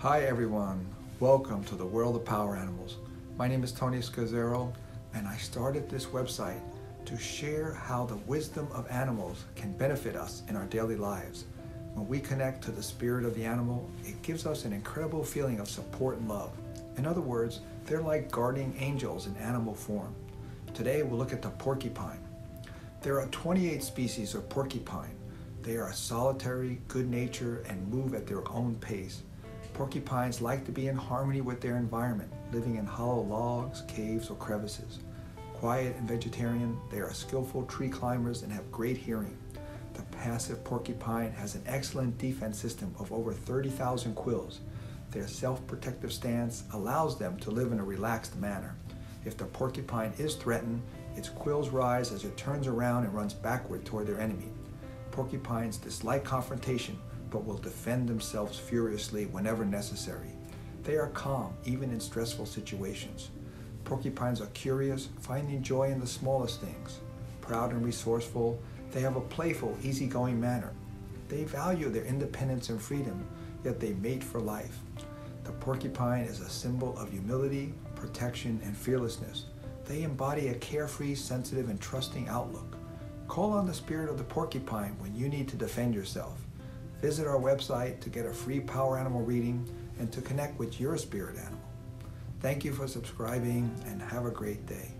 Hi everyone, welcome to the World of Power Animals. My name is Tony Scazzero, and I started this website to share how the wisdom of animals can benefit us in our daily lives. When we connect to the spirit of the animal, it gives us an incredible feeling of support and love. In other words, they're like guardian angels in animal form. Today we'll look at the porcupine. There are 28 species of porcupine. They are solitary, good natured, and move at their own pace. Porcupines like to be in harmony with their environment, living in hollow logs, caves, or crevices. Quiet and vegetarian, they are skillful tree climbers and have great hearing. The passive porcupine has an excellent defense system of over 30,000 quills. Their self-protective stance allows them to live in a relaxed manner. If the porcupine is threatened, its quills rise as it turns around and runs backward toward their enemy. Porcupines dislike confrontation, but will defend themselves furiously whenever necessary. They are calm, even in stressful situations. Porcupines are curious, finding joy in the smallest things. Proud and resourceful, they have a playful, easygoing manner. They value their independence and freedom, yet they mate for life. The porcupine is a symbol of humility, protection, and fearlessness. They embody a carefree, sensitive, and trusting outlook. Call on the spirit of the porcupine when you need to defend yourself. Visit our website to get a free power animal reading and to connect with your spirit animal. Thank you for subscribing, and have a great day.